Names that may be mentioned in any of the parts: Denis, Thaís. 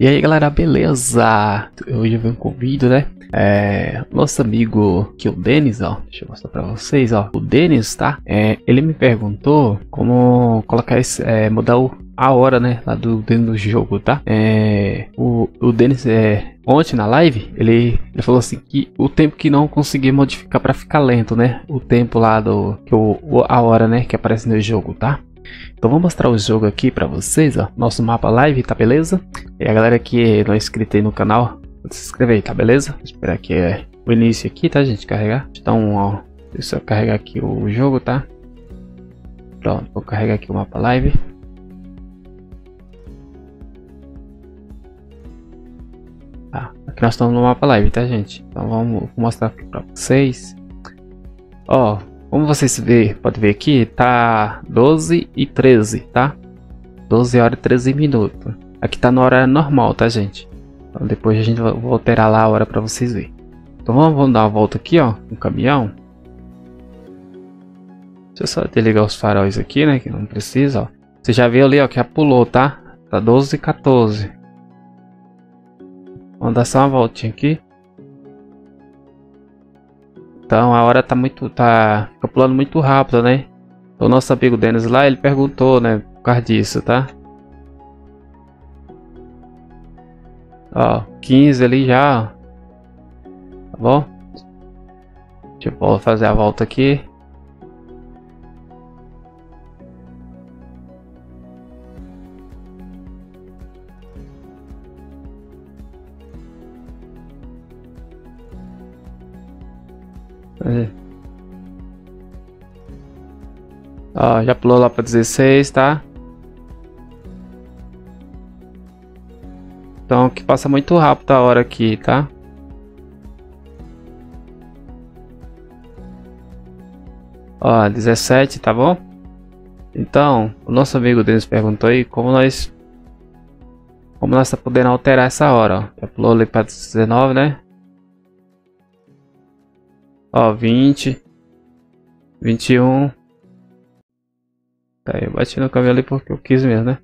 E aí galera, beleza? Hoje eu venho com o vídeo, né? Nosso amigo que é o Denis, ó. Deixa eu mostrar pra vocês, ó. O Denis, tá? Ele me perguntou como colocar esse, mudar a hora, né? Lá dentro do jogo, tá? O Denis ontem na live, ele falou assim que o tempo que não consegui modificar pra ficar lento, né? O tempo lá do... a hora, né? Que aparece no jogo, tá? Então vou mostrar o jogo aqui pra vocês, ó. Nosso mapa live, tá beleza? E a galera que não é inscrita aí no canal, se inscreve aí, tá beleza? Vou esperar aqui o início aqui, tá gente? Carregar. Então, ó, deixa eu carregar aqui o jogo, tá? Pronto, vou carregar aqui o mapa live. Tá, aqui nós estamos no mapa live, tá gente? Então vou mostrar aqui pra vocês. Ó, como vocês podem ver aqui, tá 12 e 13, tá? 12 horas e 13 minutos. Aqui tá na hora normal, tá gente? Então depois a gente vai alterar lá a hora pra vocês verem. Então vamos dar uma volta aqui, ó, no caminhão. Deixa eu só desligar os faróis aqui, né, que não precisa, ó. Você já viu ali, ó, que já pulou, tá? Tá 12 e 14. Vamos dar só uma voltinha aqui. Então a hora fica pulando muito rápido, né? O nosso amigo Denis lá, ele perguntou, né? Por causa disso, tá? Ó, 15 ali já. Tá bom? Deixa eu fazer a volta aqui. Ó, já pulou lá para 16, tá? Então que passa muito rápido a hora aqui, tá? Ó, 17, tá bom? Então o nosso amigo Denis perguntou aí como nós tá podendo alterar essa hora, ó. Já pulou ali para 19, né? Ó, 20, 21. Tá, eu bati no caminho ali porque eu quis mesmo, né?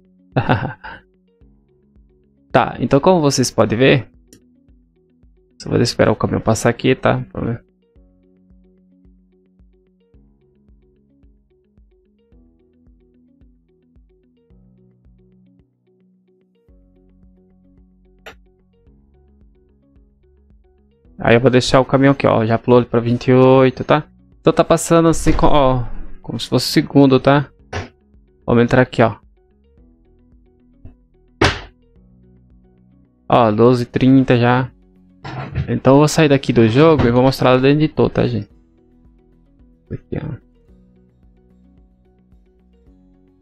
Tá, então como vocês podem ver, só vou esperar o caminhão passar aqui, tá? Aí eu vou deixar o caminhão aqui, ó, já pulou ele pra 28, tá? Então tá passando assim, ó, como se fosse segundo, tá? Vamos entrar aqui, ó. Ó, 12h30 já. Então eu vou sair daqui do jogo e vou mostrar lá dentro de todo, tá gente? Aqui, ó.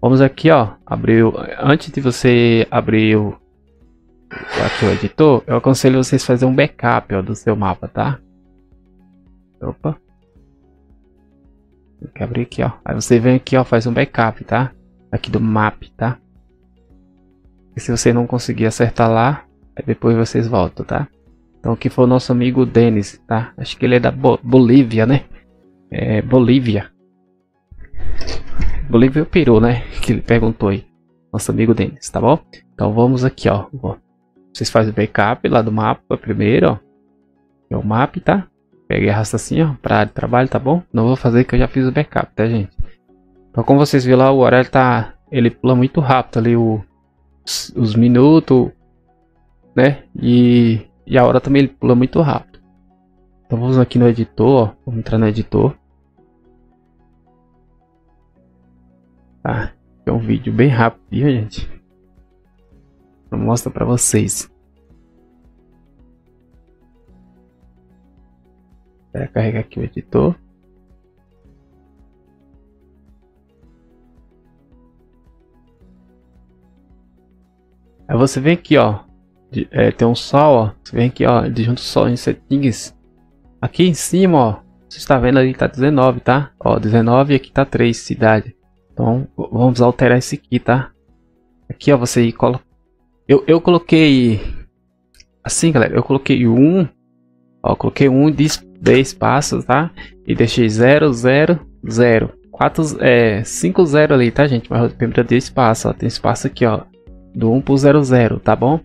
Vamos aqui, ó, abrir o... Antes de você abrir o... Aqui o editor, eu aconselho vocês fazer um backup, ó, do seu mapa, tá? Opa. Tem que abrir aqui, ó. Aí você vem aqui, ó, faz um backup, tá? Aqui do mapa, tá? E se você não conseguir acertar lá, aí depois vocês voltam, tá? Então aqui foi o nosso amigo Denis, tá? Acho que ele é da Bolívia, né? É Bolívia. Bolívia é o Peru, né? Que ele perguntou aí. Nosso amigo Denis, tá bom? Então vamos aqui, ó. Vocês fazem o backup lá do mapa primeiro, ó. É o mapa, tá? Pega e arrasta assim, ó, pra área de trabalho, tá bom? Não vou fazer que eu já fiz o backup, tá, gente? Então, como vocês viram lá, o horário tá... Ele pula muito rápido ali os minutos, né? E a hora também ele pula muito rápido. Então, vamos aqui no editor, ó. Vamos entrar no editor. Tá. É um vídeo bem rápido, gente. Eu mostro pra vocês. Vai carregar aqui o editor. Aí você vem aqui, ó. Tem um sol, ó. Você vem aqui, ó. De junto sol em settings. Aqui em cima, ó. Você está vendo ali, tá 19, tá? Ó, 19 e aqui tá 3, cidade. Então vamos alterar esse aqui, tá? Aqui, ó, você coloca. Eu coloquei assim, galera. Eu coloquei 1, ó, coloquei 1 de 10 passos, tá? E deixei 0, 0, 0, 5, 0 ali, tá, gente? Mas eu primeiro dei espaço, ó. Tem espaço aqui, ó, do 1 pro 0, 0, tá bom?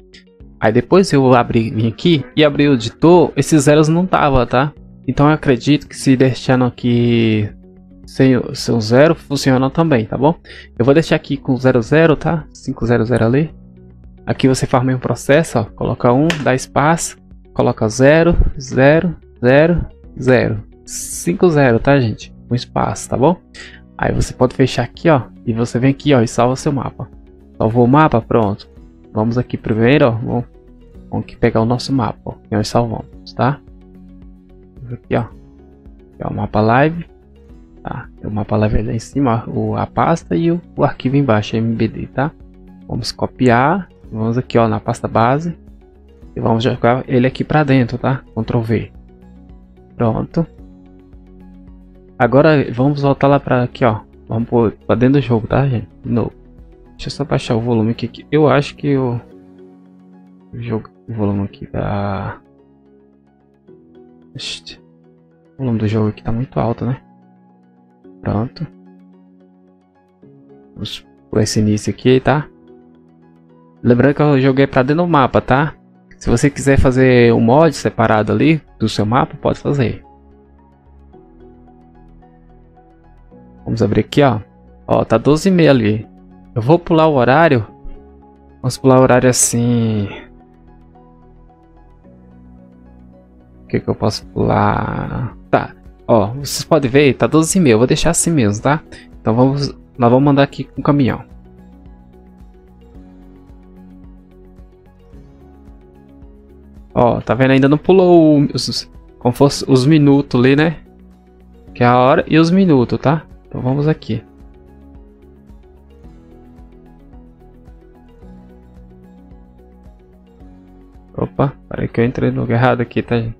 Aí depois eu vim aqui e abri o editor, esses zeros não tava, tá? Então eu acredito que se deixando aqui sem o zero, funciona também, tá bom? Eu vou deixar aqui com 00, tá? 500 ali. Aqui você faz o mesmo processo, ó. Coloca 1, dá espaço, coloca 0, 0, 0, 0. 50, tá, gente? Um espaço, tá bom? Aí você pode fechar aqui, ó. E você vem aqui, ó, e salva seu mapa. Salvou o mapa, pronto. Vamos aqui primeiro, ó. Vamos aqui pegar o nosso mapa, ó. E nós salvamos, tá? Aqui, ó. Aqui é o mapa live. Tá? O mapa live lá em cima, ó, a pasta e o arquivo embaixo, MBD, tá? Vamos copiar. Vamos aqui, ó, na pasta base. E vamos jogar ele aqui pra dentro, tá? Ctrl V. Pronto. Agora vamos voltar lá pra aqui, ó. Vamos pra dentro do jogo, tá, gente? Não. Deixa eu só baixar o volume aqui. Eu acho que o volume aqui tá... O volume do jogo aqui tá muito alto, né? Pronto. Vamos por esse início aqui, tá? Lembrando que eu joguei pra dentro do mapa, tá? Se você quiser fazer um mod separado ali do seu mapa, pode fazer. Vamos abrir aqui, ó. Ó, tá 12:30 ali. Eu vou pular o horário. Vamos pular o horário assim. O que que eu posso pular? Tá. Ó, vocês podem ver, tá 12:30. Eu vou deixar assim mesmo, tá? Então nós vamos mandar aqui com o caminhão. Ó, tá vendo? Ainda não pulou como fosse os minutos ali, né? Que é a hora e os minutos, tá? Então vamos aqui. Opa, parei que eu entrei no lugar errado aqui, tá, gente?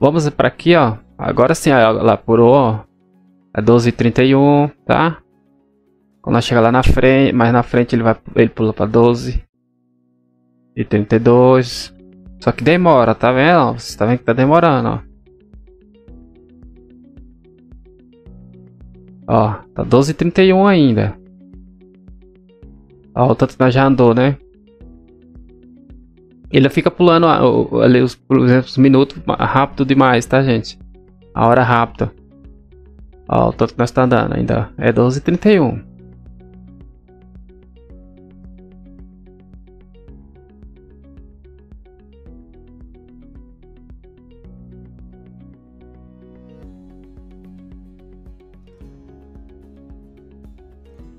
Vamos para aqui, ó. Agora sim, ó, lá pulou, ó. É 12:31, tá? Quando nós chegar lá na frente, mais na frente ele pula para 12:32. Só que demora, tá vendo? Você tá vendo que tá demorando, ó. Ó, tá 12:31 ainda. Ó, o tanto nós já andou, né? Ele fica pulando ali os minutos rápido demais, tá, gente? A hora rápida. Ó, o tanto que nós tá andando ainda. É 12:31.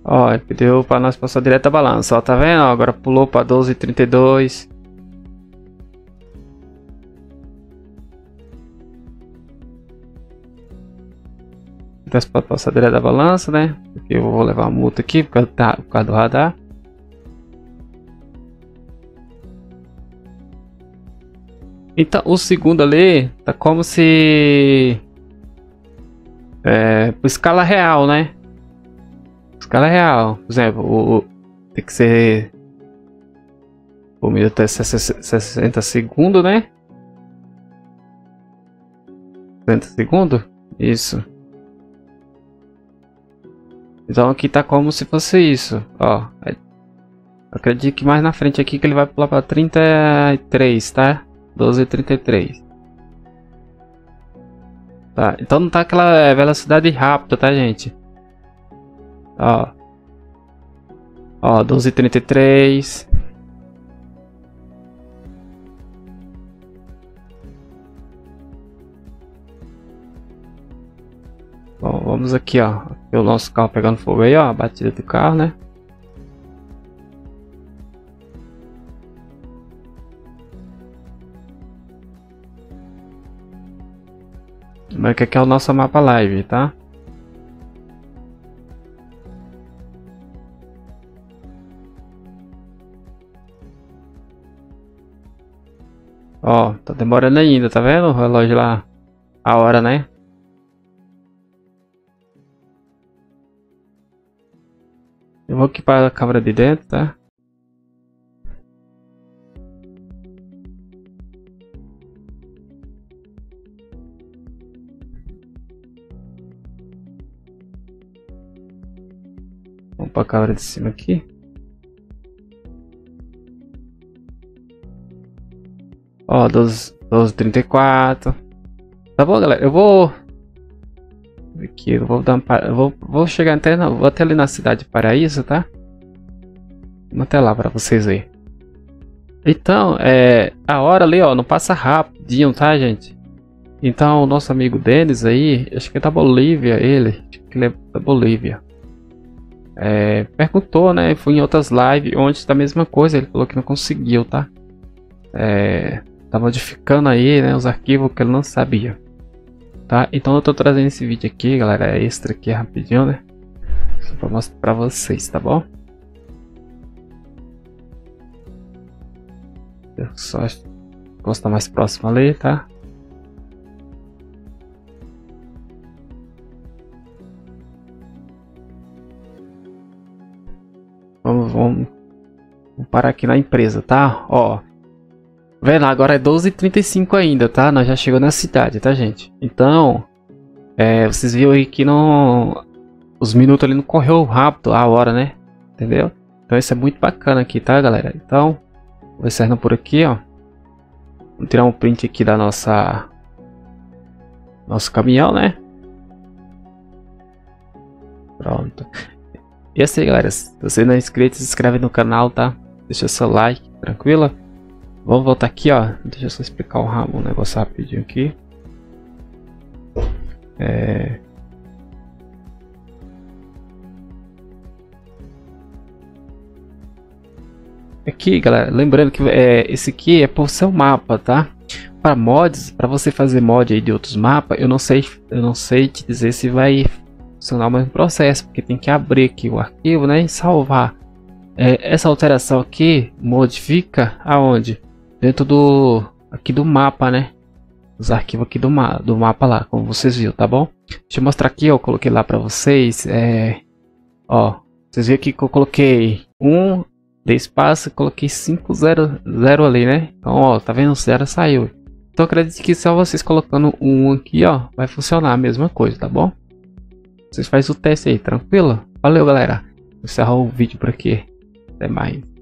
Ó, ele pediu para nós passar direto a balança, ó, tá vendo? Ó, agora pulou para 12:32. Então você pode passar direto a balança, né? Porque eu vou levar a multa aqui por causa do radar. Então o segundo ali tá como se... É... por escala real, né? Escala real, por exemplo, tem que ser o minuto até 60 segundos, né? 60 segundos? Isso. Então aqui tá como se fosse isso, ó. Acredito que mais na frente aqui que ele vai pular para 33, tá? 12:33. Tá, então não tá aquela velocidade rápida, tá, gente? Ó, ó, 12:33. Bom, vamos aqui, ó. Aqui o nosso carro pegando fogo aí, ó. A batida do carro, né? Mas que aqui é o nosso mapa live, tá? Ó, tá demorando ainda, tá vendo? O relógio lá, a hora, né? Eu vou aqui para a câmera de dentro, tá? Vamos para a câmera de cima aqui. Ó, 12:34. Tá bom, galera, eu vou aqui, eu vou dar uma parada, vou chegar até, vou até ali na cidade de Paraíso, tá? Vou até lá pra vocês verem. Então, a hora ali, ó, não passa rapidinho, tá, gente? Então, o nosso amigo Denis aí, acho que é da Bolívia, acho que ele é da Bolívia. Perguntou, né? Fui em outras lives onde tá a mesma coisa, ele falou que não conseguiu, tá? Tá modificando aí, né, os arquivos que ele não sabia, tá? Então eu tô trazendo esse vídeo aqui, galera, extra aqui, rapidinho, né? Só pra mostrar pra vocês, tá bom? Eu só gosto mais próximo ali, tá? Vamos parar aqui na empresa, tá? Ó, vendo, agora é 12:35 ainda, tá? Nós já chegamos na cidade, tá, gente? Então, vocês viram aí que não, os minutos ali não correu rápido a hora, né? Entendeu? Então isso é muito bacana aqui, tá, galera? Então, vou encerrando por aqui, ó. Vou tirar um print aqui da nosso caminhão, né? Pronto. E assim, galera, se você não é inscrito, se inscreve no canal, tá? Deixa seu like, tranquilo? Vamos voltar aqui, ó. Deixa eu só explicar um negócio rapidinho aqui. Aqui, galera, lembrando que esse aqui é por seu mapa, tá? Para mods, para você fazer mod aí de outros mapas, eu não sei te dizer se vai funcionar o mesmo processo, porque tem que abrir aqui o arquivo, né, e salvar. Essa alteração aqui modifica aonde? Dentro do aqui do mapa, né? Os arquivos aqui do mapa lá, como vocês viram, tá bom? Deixa eu mostrar aqui, ó, eu coloquei lá para vocês, ó, vocês viram aqui que eu coloquei um de espaço, coloquei 500 ali, né? Então, ó, tá vendo? O 0 saiu. Então acredito que só vocês colocando um aqui, ó, vai funcionar a mesma coisa, tá bom? Vocês fazem o teste aí, tranquilo? Valeu, galera. Vou encerrar o vídeo por aqui. Até mais.